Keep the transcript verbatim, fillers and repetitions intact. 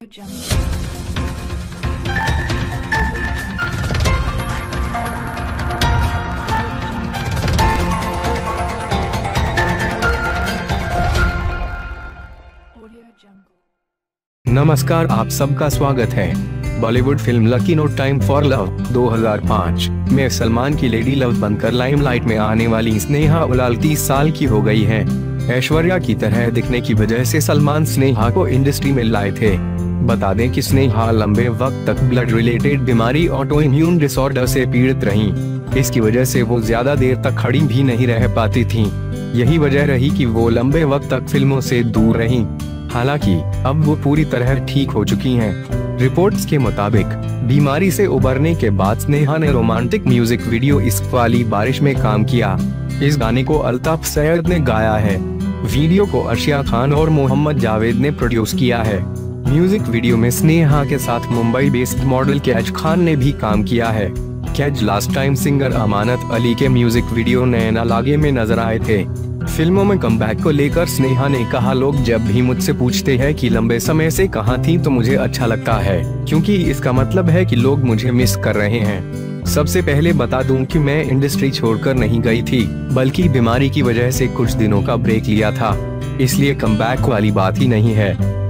नमस्कार, आप सबका स्वागत है। Bollywood film lucky no time for love दो हज़ार पाँच में सलमान की लेडी लव बनकर लाइमलाइट में आने वाली स्नेहा उलाल तीस साल की हो गई हैं। ऐश्वर्या की तरह दिखने की वजह से सलमान स्नेहा को इंडस्ट्री में लाए थे। बता दें कि स्नेहा लंबे वक्त तक ब्लड रिलेटेड बीमारी ऑटो इम्यून डिसऑर्डर से पीड़ित रहीं। इसकी वजह से वो ज्यादा देर तक खड़ी भी नहीं रह पाती थीं। यही वजह रही कि वो लंबे वक्त तक फिल्मों से दूर रहीं। हालांकि अब वो पूरी तरह ठीक हो चुकी हैं। रिपोर्ट्स के मुताबिक बीमारी से उबरने के बाद स्नेहा ने रोमांटिक म्यूजिक वीडियो इश्क वाली बारिश में काम किया। इस गाने को अल्ताफ सैयद ने गाया है। वीडियो को अर्शिया खान और मोहम्मद जावेद ने प्रोड्यूस किया है। म्यूजिक वीडियो में स्नेहा के साथ मुंबई बेस्ड मॉडल कैज खान ने भी काम किया है। Kaiz last time singer Amanat Ali के म्यूजिक वीडियो नैना लागे में नजर आए थे। फिल्मों में कमबैक को लेकर स्नेहा ने कहा, लोग जब भी मुझसे पूछते हैं कि लंबे समय से कहाँ थी तो मुझे अच्छा लगता है, क्योंकि इसका मतलब है कि लोग मुझे मिस कर रहे हैं। सबसे पहले बता दूं कि मैं इंडस्ट्री छोड़कर नहीं गई थी, बल्कि बीमारी की वजह से कुछ दिनों का ब्रेक लिया था, इसलिए कमबैक वाली बात ही नहीं है।